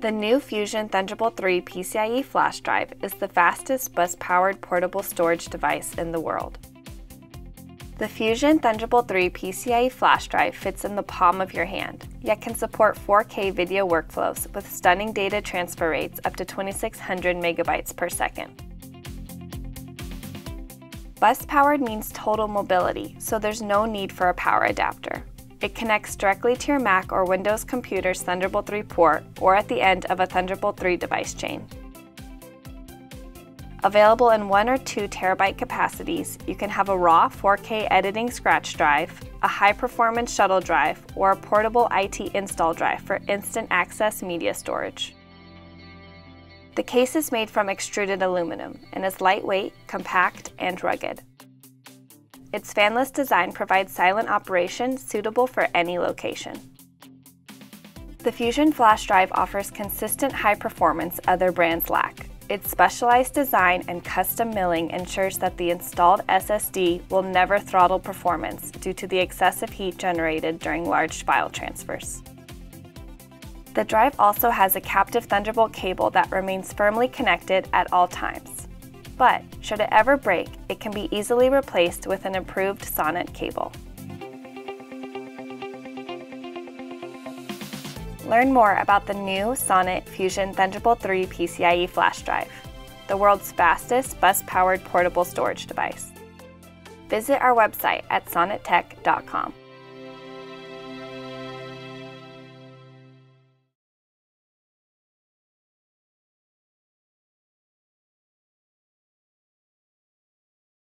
The new Fusion Thunderbolt 3 PCIe flash drive is the fastest bus-powered portable storage device in the world. The Fusion Thunderbolt 3 PCIe flash drive fits in the palm of your hand, yet can support 4K video workflows with stunning data transfer rates up to 2600 megabytes per second. Bus-powered means total mobility, so there's no need for a power adapter. It connects directly to your Mac or Windows computer's Thunderbolt 3 port or at the end of a Thunderbolt 3 device chain. Available in 1 or 2 terabyte capacities, you can have a raw 4K editing scratch drive, a high-performance shuttle drive, or a portable IT install drive for instant access media storage. The case is made from extruded aluminum and is lightweight, compact, and rugged. Its fanless design provides silent operation suitable for any location. The Fusion flash drive offers consistent high performance other brands lack. Its specialized design and custom milling ensures that the installed SSD will never throttle performance due to the excessive heat generated during large file transfers. The drive also has a captive Thunderbolt cable that remains firmly connected at all times. But should it ever break, it can be easily replaced with an improved Sonnet cable. Learn more about the new Sonnet Fusion Thunderbolt 3 PCIe flash drive, the world's fastest bus-powered portable storage device. Visit our website at sonnettech.com.